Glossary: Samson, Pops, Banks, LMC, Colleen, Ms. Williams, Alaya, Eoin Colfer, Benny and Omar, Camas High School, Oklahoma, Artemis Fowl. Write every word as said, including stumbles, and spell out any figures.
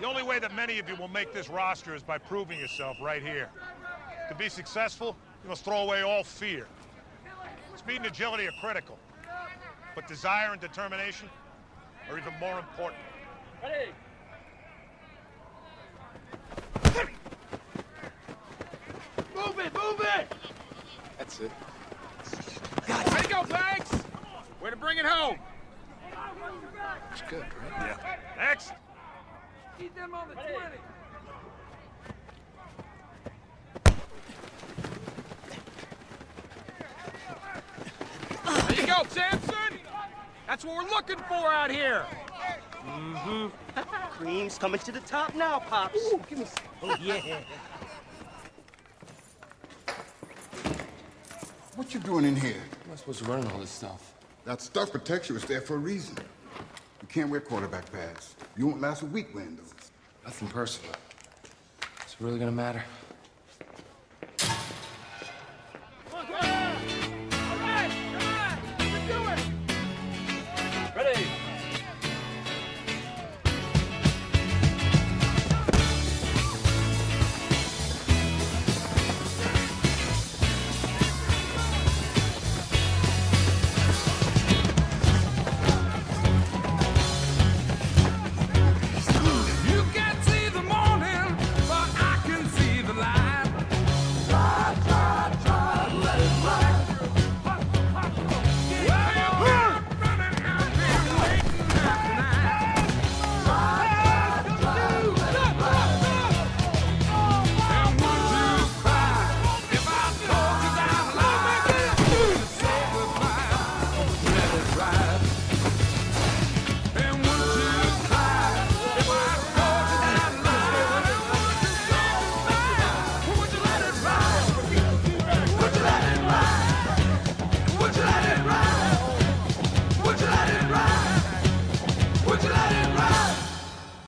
The only way that many of you will make this roster is by proving yourself right here. To be successful, you must throw away all fear. Speed and agility are critical, but desire and determination are even more important. Ready? Move it, move it! That's it. God. Way to go, Banks! Way to bring it home! It's good, right? Yeah. Next! Keep them on the twenty! There you go, Samson! That's what we're looking for out here! Mm-hmm. Cream's coming to the top now, Pops. Ooh, give me some. Oh, yeah. What you doing in here? I'm not supposed to run all this stuff. That stuff protects you. It's there for a reason. You can't wear quarterback pads. You won't last a week wearing those. Nothing personal. It's really gonna matter.